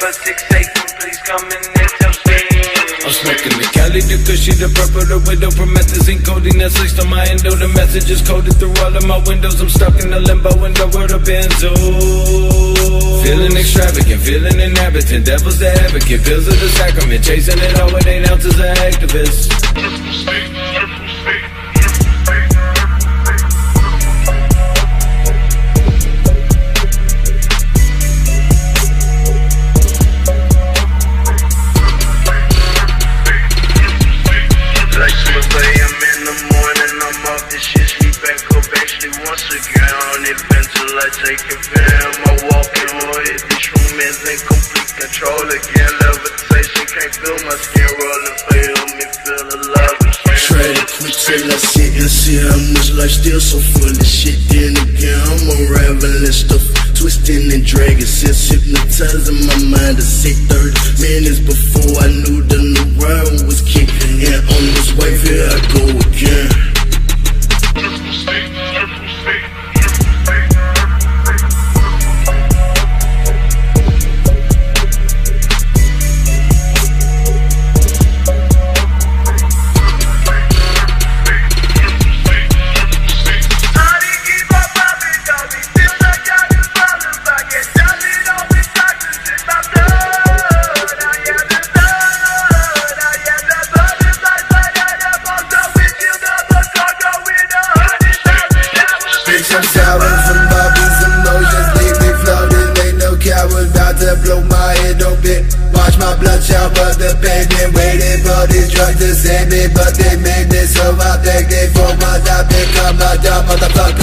but 6'8", please come in and help me. I'm smoking the Cali, the cushy, the purple, the widow, promethazine, codeine, that's laced on my endo. The message is coded through all of my windows. I'm stuck in the limbo in the world of benzos. Feeling extravagant, feeling inhabitant, devil's the advocate, pills of the sacrament, chasing it all with 8 ounces of activists. Take it down, my walking on it. This room is in complete control again. Levitation can't feel my skin rolling. Feel me, feel the love. Try to quit till I sit and see how much life still so full of shit. Then again, I'm unraveling stuff, twisting and dragging. Since hypnotizing my mind to sit 30 minutes before I knew the new round was kicking. And on this wave, here I go again. Blow my head open, watch my bloodshot but the pain. Been waiting for these drugs to save me, but they made me so I think they for what I've become. A dumb motherfucker.